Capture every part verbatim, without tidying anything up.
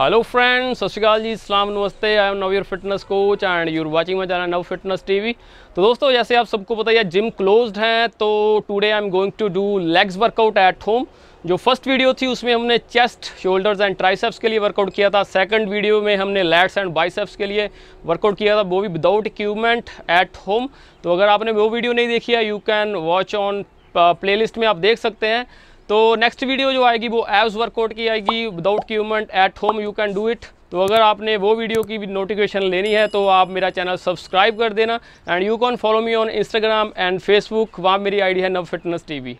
Hello friends, सत श्री अकाल जी, सलाम नमस्ते। I am Nav your fitness coach and you're watching my channel Nav fitness TV. तो दोस्तों, जैसे आप सबको पता है जिम क्लोज्ड हैं, तो today I am going to do legs workout at home. जो फर्स्ट वीडियो थी उसमें हमने चेस्ट, शोल्डर्स एंड ट्राइसेप्स के लिए वर्कआउट किया था। सेकंड वीडियो में हमने लैट्स एंड बाइसेप्स के लिए वर्कआउट किया था, वो भी विदाउट इक्विपमेंट एट होम। तो अगर आपने वो वीडियो नहीं देखी है, you can watch on playlist में, आप देख सकते हैं। तो नेक्स्ट वीडियो जो आएगी वो एब्स वर्कआउट की आएगी without equipment at home, you can do it. तो अगर आपने वो वीडियो की भी नोटिफिकेशन लेनी है तो आप मेरा चैनल सब्सक्राइब कर देना and you can follow me on Instagram and Facebook, वहाँ मेरी आईडी है नव फिटनेस टीवी।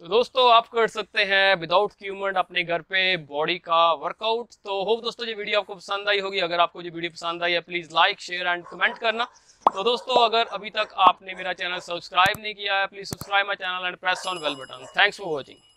तो दोस्तों आप कर सकते हैं विदाउट इक्विपमेंट अपने घर पे बॉडी का वर्कआउट। तो होप दोस्तों ये वीडियो आपको पसंद आई होगी। अगर आपको ये वीडियो पसंद आई है please like share and comment करना। तो दोस्तों अगर अभी तक आपने मेरा चैनल सब्सक्राइब नहीं किया है please subscribe my channel and press on bell button. Thanks for watching.